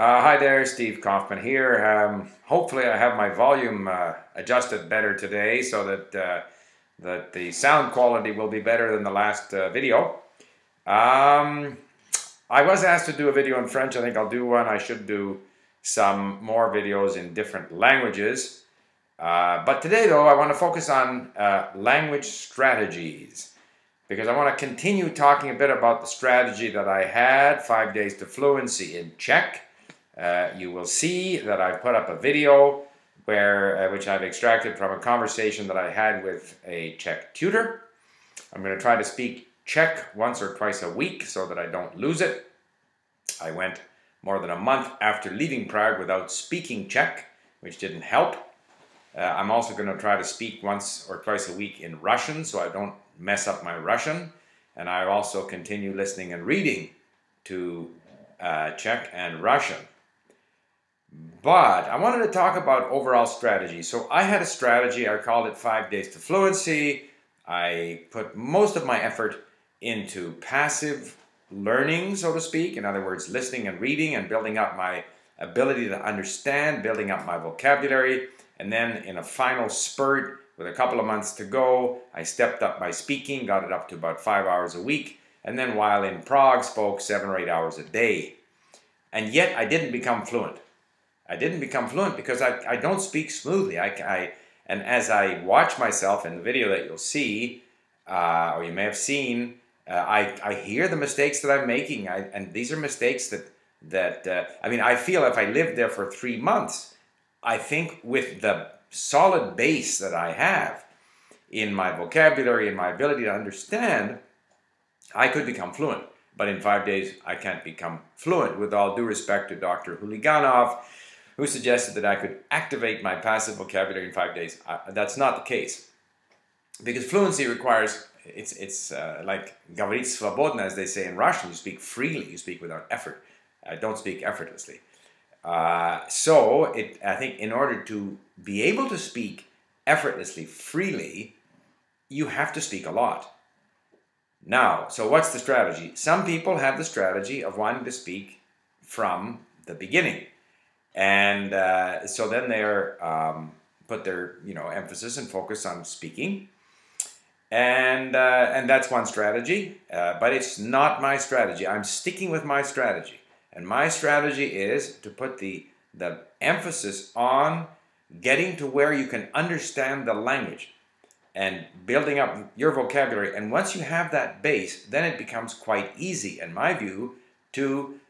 Hi there, Steve Kaufmann here. Hopefully I have my volume adjusted better today so that, the sound quality will be better than the last video. I was asked to do a video in French. I think I'll do one. I should do some more videos in different languages. But today, though, I want to focus on language strategies, because I want to continue talking a bit about the strategy that I had, 5 days to fluency in Czech. You will see that I've put up a video where, which I've extracted from a conversation that I had with a Czech tutor. I'm going to try to speak Czech once or twice a week so that I don't lose it. I went more than a month after leaving Prague without speaking Czech, which didn't help. I'm also going to try to speak once or twice a week in Russian so I don't mess up my Russian. And I also continue listening and reading to Czech and Russian. But I wanted to talk about overall strategy. So I had a strategy, I called it 5 days to fluency. I put most of my effort into passive learning, so to speak. In other words, listening and reading and building up my ability to understand, building up my vocabulary. And then in a final spurt, with a couple of months to go, I stepped up my speaking, got it up to about 5 hours a week. And then while in Prague, spoke 7 or 8 hours a day. And yet I didn't become fluent. I didn't become fluent because I don't speak smoothly. And as I watch myself in the video that you'll see, or you may have seen, I hear the mistakes that I'm making. And these are mistakes that, I mean, I feel if I lived there for 3 months, I think with the solid base that I have in my vocabulary and my ability to understand, I could become fluent. But in 5 days, I can't become fluent. With all due respect to Dr. Huliganov, who suggested that I could activate my passive vocabulary in 5 days. That's not the case. Because fluency requires, it's like говорить свободно, as they say in Russian, you speak freely, you speak without effort. Don't speak effortlessly. I think in order to be able to speak effortlessly, freely, you have to speak a lot. Now, so what's the strategy? Some people have the strategy of wanting to speak from the beginning. And so then they put their emphasis and focus on speaking, and that's one strategy. But it's not my strategy. I'm sticking with my strategy, and my strategy is to put the emphasis on getting to where you can understand the language and building up your vocabulary. And once you have that base, then it becomes quite easy, in my view, to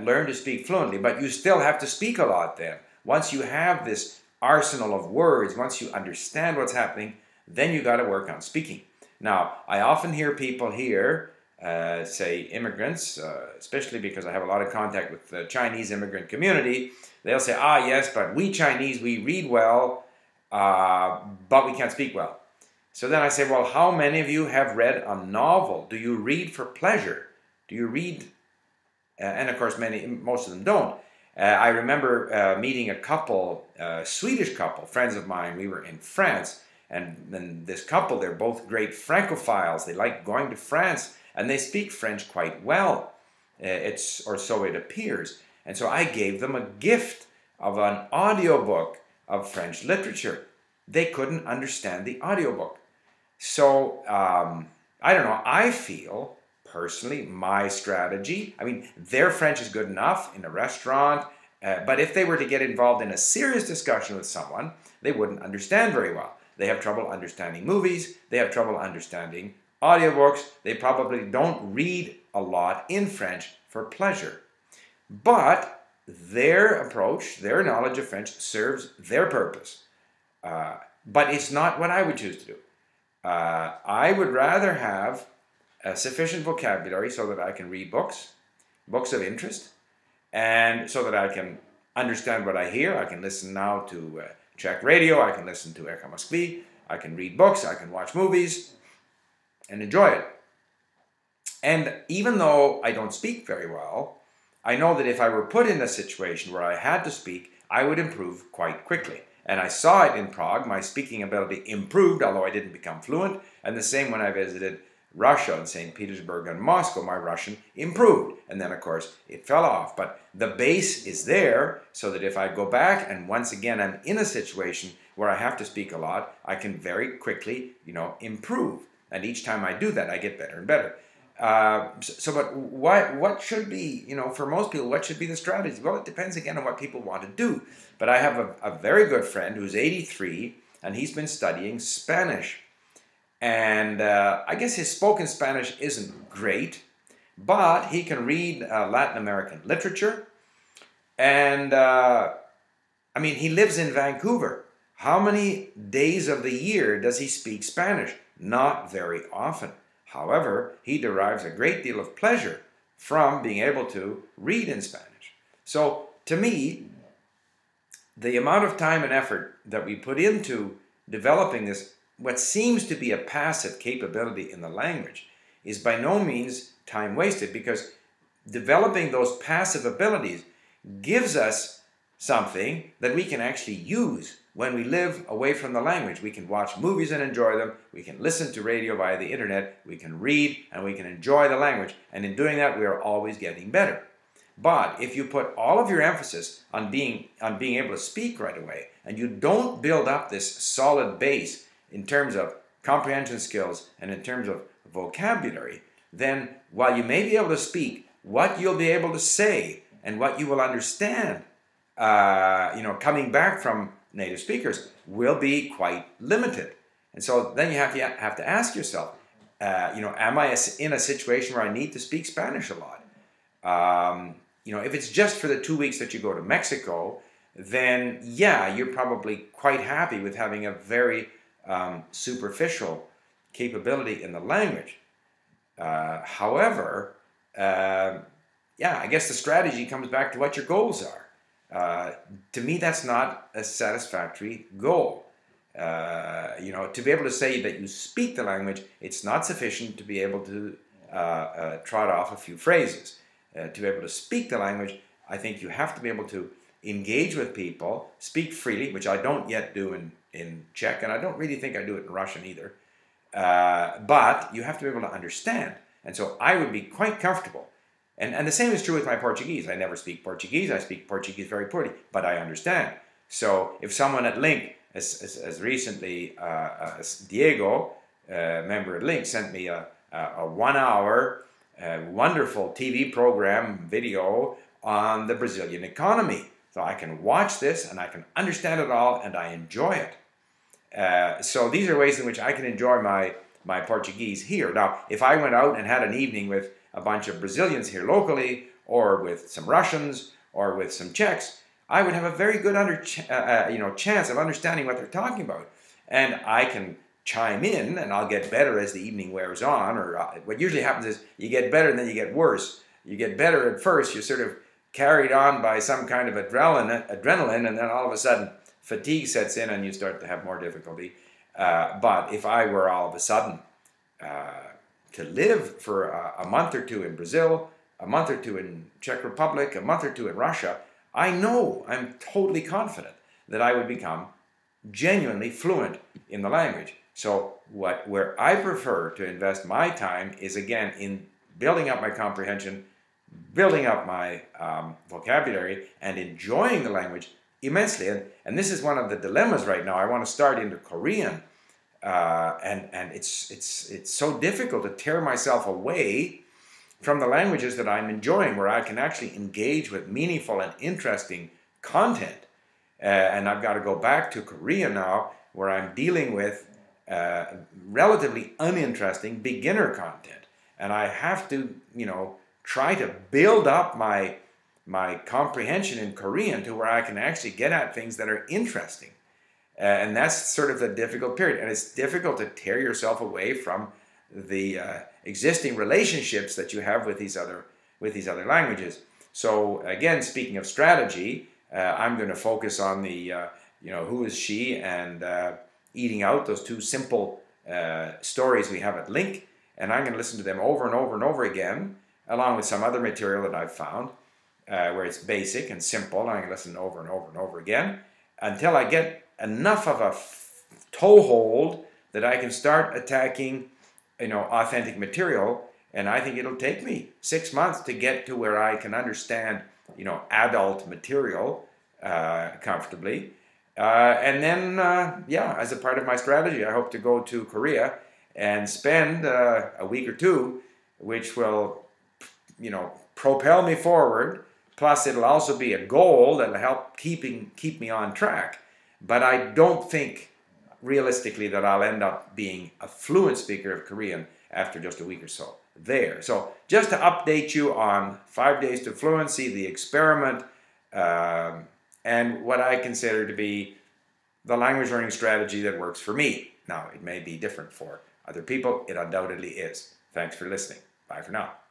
learn to speak fluently, but you still have to speak a lot then. Once you have this arsenal of words, once you understand what's happening, then you got to work on speaking. Now, I often hear people here, say immigrants, especially because I have a lot of contact with the Chinese immigrant community, they'll say, ah, yes, but we Chinese, we read well, but we can't speak well. So then I say, well, how many of you have read a novel? Do you read for pleasure? Do you read... and of course, most of them don't. I remember meeting a couple, Swedish couple, friends of mine. We were in France, and this couple, they're both great Francophiles. They like going to France, and they speak French quite well, or so it appears. And so I gave them a gift of an audiobook of French literature. They couldn't understand the audiobook. So, I don't know, I feel... personally, my strategy, I mean, their French is good enough in a restaurant, but if they were to get involved in a serious discussion with someone, they wouldn't understand very well. They have trouble understanding movies, they have trouble understanding audiobooks, they probably don't read a lot in French for pleasure. But their approach, their knowledge of French serves their purpose. But it's not what I would choose to do. I would rather have a sufficient vocabulary so that I can read books of interest, and so that I can understand what I hear. I can listen now to Czech radio, I can listen to Eka Moskli, I can read books, I can watch movies, and enjoy it. And even though I don't speak very well, I know that if I were put in a situation where I had to speak, I would improve quite quickly. And I saw it in Prague, my speaking ability improved, although I didn't become fluent, and the same when I visited Russia and St. Petersburg and Moscow, my Russian improved. And then, of course, it fell off. But the base is there so that if I go back and once again I'm in a situation where I have to speak a lot, I can very quickly, improve. And each time I do that, I get better and better. But what should be, for most people, what should be the strategy? Well, it depends again on what people want to do. But I have a very good friend who's 83, and he's been studying Spanish. And I guess his spoken Spanish isn't great, but he can read Latin American literature. And, I mean, he lives in Vancouver. How many days of the year does he speak Spanish? Not very often. However, he derives a great deal of pleasure from being able to read in Spanish. So, to me, the amount of time and effort that we put into developing this, what seems to be a passive capability in the language, is by no means time wasted, because developing those passive abilities gives us something that we can actually use when we live away from the language. We can watch movies and enjoy them, we can listen to radio via the internet, we can read, and we can enjoy the language. And in doing that, we are always getting better. But if you put all of your emphasis on being able to speak right away, and you don't build up this solid base in terms of comprehension skills and in terms of vocabulary, then while you may be able to speak, what you'll be able to say and what you will understand, coming back from native speakers, will be quite limited. And so then you have to ask yourself, am I in a situation where I need to speak Spanish a lot? If it's just for the 2 weeks that you go to Mexico, then yeah, you're probably quite happy with having a very superficial capability in the language. However, I guess the strategy comes back to what your goals are. To me, that's not a satisfactory goal. To be able to say that you speak the language, it's not sufficient to be able to trot off a few phrases. To be able to speak the language, I think you have to be able to engage with people, speak freely, which I don't yet do in Czech, and I don't really think I do it in Russian either. But you have to be able to understand. And so I would be quite comfortable. And the same is true with my Portuguese. I never speak Portuguese. I speak Portuguese very poorly, but I understand. So if someone at LingQ, as recently as Diego, a member at LingQ, sent me a 1 hour wonderful TV program video on the Brazilian economy. So I can watch this and I can understand it all and I enjoy it. So these are ways in which I can enjoy my Portuguese here. Now, if I went out and had an evening with a bunch of Brazilians here locally, or with some Russians, or with some Czechs, I would have a very good chance of understanding what they're talking about. And I can chime in, and I'll get better as the evening wears on. Or what usually happens is you get better and then you get worse. You get better at first, you're sort of carried on by some kind of adrenaline, and then all of a sudden fatigue sets in and you start to have more difficulty. But if I were all of a sudden to live for a month or two in Brazil, a month or two in Czech Republic, a month or two in Russia, I know, I'm totally confident that I would become genuinely fluent in the language. So where I prefer to invest my time is again in building up my comprehension, building up my vocabulary, and enjoying the language immensely. And this is one of the dilemmas right now. I want to start into Korean. And it's so difficult to tear myself away from the languages that I'm enjoying, where I can actually engage with meaningful and interesting content. And I've got to go back to Korea now, where I'm dealing with relatively uninteresting beginner content. And I have to, try to build up my comprehension in Korean to where I can actually get at things that are interesting. And that's sort of the difficult period. And it's difficult to tear yourself away from the existing relationships that you have with these other languages. So again, speaking of strategy, I'm going to focus on the, who is she and eating out, those two simple stories we have at LingQ. And I'm going to listen to them over and over and over again, along with some other material that I've found, where it's basic and simple. And I'm going to listen over and over and over again until I get enough of a toehold that I can start attacking authentic material, and I think it'll take me 6 months to get to where I can understand, adult material comfortably. And then, yeah, as a part of my strategy, I hope to go to Korea and spend a week or two, which will, propel me forward. Plus, it'll also be a goal that'll help keep me on track. But I don't think, realistically, that I'll end up being a fluent speaker of Korean after just a week or so there. So, just to update you on 5 Days to Fluency, the experiment, and what I consider to be the language learning strategy that works for me. Now, it may be different for other people. It undoubtedly is. Thanks for listening. Bye for now.